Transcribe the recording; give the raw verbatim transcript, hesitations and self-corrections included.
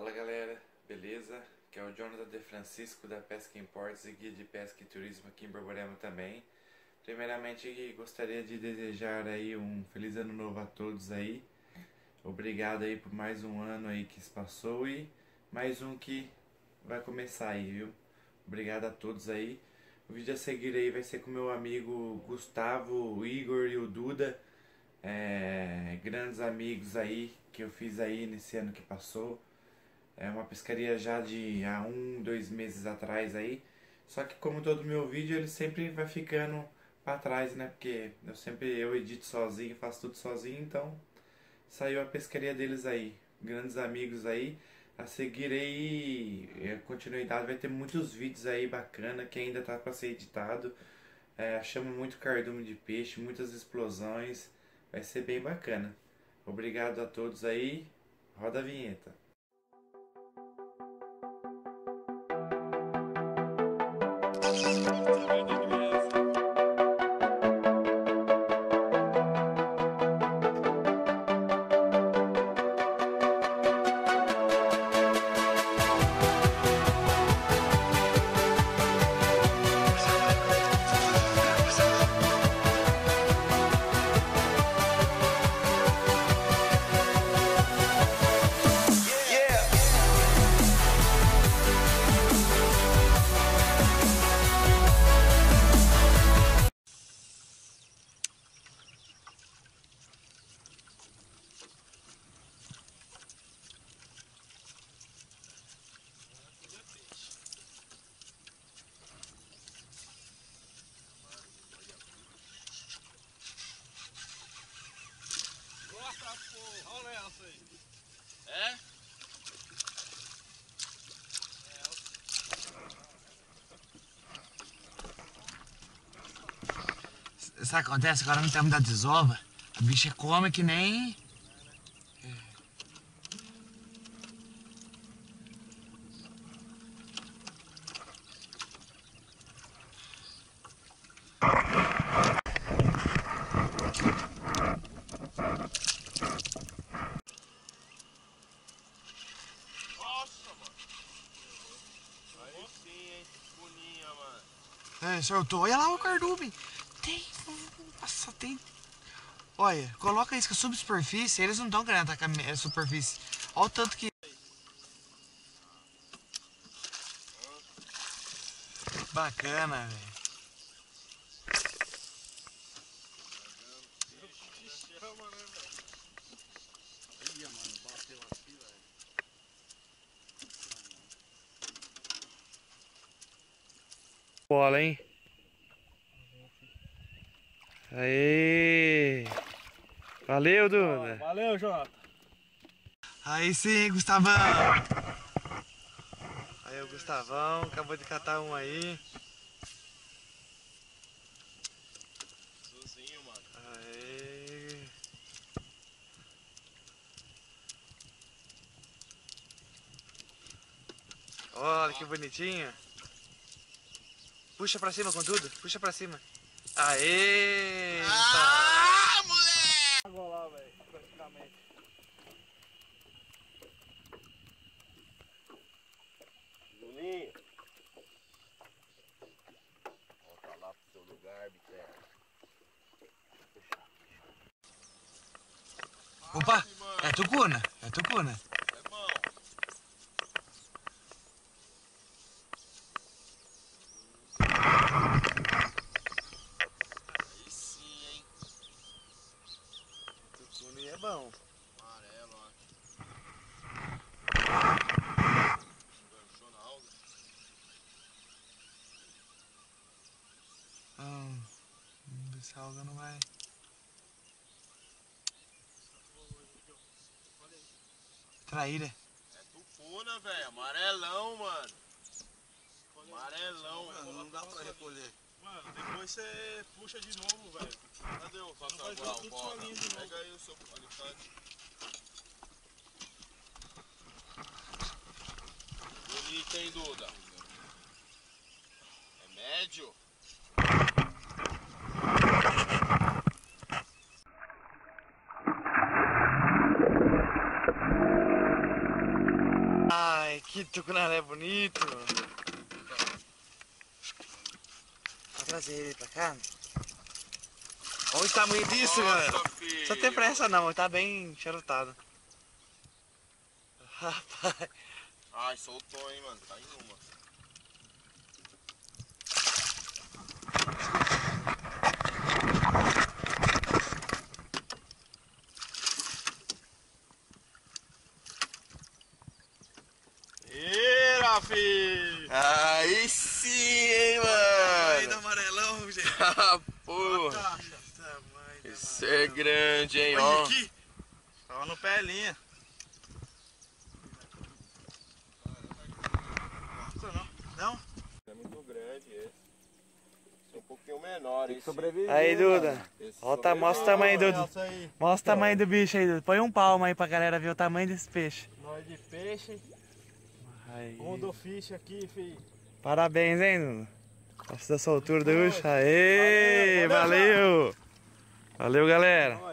Fala galera, beleza? Que é o Jonathan de Francisco da Pesca Imports e Guia de Pesca e Turismo aqui em Borborema também. Primeiramente gostaria de desejar aí um feliz ano novo a todos aí. Obrigado aí por mais um ano aí que se passou e mais um que vai começar aí, viu? Obrigado a todos aí. O vídeo a seguir aí vai ser com meu amigo Gustavo, o Igor e o Duda. É, grandes amigos aí que eu fiz aí nesse ano que passou. É uma pescaria já de há um, dois meses atrás aí. Só que como todo meu vídeo, ele sempre vai ficando pra trás, né? Porque eu sempre eu edito sozinho, faço tudo sozinho, então saiu a pescaria deles aí. Grandes amigos aí. A seguir aí, a continuidade, vai ter muitos vídeos aí bacana que ainda tá pra ser editado. É, achamos muito cardume de peixe, muitas explosões. Vai ser bem bacana. Obrigado a todos aí. Roda a vinheta. Sabe o que acontece agora no tempo da desova? A bicha come que nem... É. Nossa, mano! Aí sim, hein? Tucuninha, mano! É, soltou. Olha lá o cardume! Tem... Nossa, tem... Olha, coloca isca subsuperfície, eles não estão querendo atacar a superfície. Olha o tanto que... Bacana, velho. Bola, hein? Aê! Valeu, Duda! Valeu, Jota! Aí sim, Gustavão! Aí o Gustavão, acabou de catar um aí. Azulzinho, mano. Aê! Olha que bonitinho! Puxa pra cima com tudo, puxa pra cima. Aê! Ah, moleque! Vou lá, velho, praticamente. Julinho! Volta lá pro seu lugar, biquera. Opa! É tucuna! É tucuna! Bom. Amarelo, ó. Enganchou na alga. Vamos ver se a alga não vai. Traíra. É tupuna, velho. Amarelão, mano. Amarelão, mano. Não dá pra recolher. Mano, depois você puxa de novo, velho. Cadê o facão? Bora, pega aí o seu alicate. Bonito, hein, Duda? É médio? Que tucunaré bonito. Vou trazer ele pra cá. Olha o tamanho disso, nossa, galera. Filho. Só tem pressa não, ele tá bem charutado. Rapaz. Ai, soltou, hein, mano. Tá em uma. Eira, filho. Aí sim, hein, mano. Aí do amarelão, gente. Ah, porra. Isso é grande, hein, ó. Aqui. Só no pelinha. Não? Não? É muito grande esse. É um pouquinho menor. Tem que sobreviver. Aí, Duda. Olha, mostra o tamanho, Duda. Mostra o tamanho do bicho aí, Duda. Põe um palmo aí pra galera ver o tamanho desse peixe. Nós de peixe. Aí. Um do fish aqui, filho. Parabéns, hein, Duda. Gosta da soltura do bicho. Aê, valeu. Valeu, galera!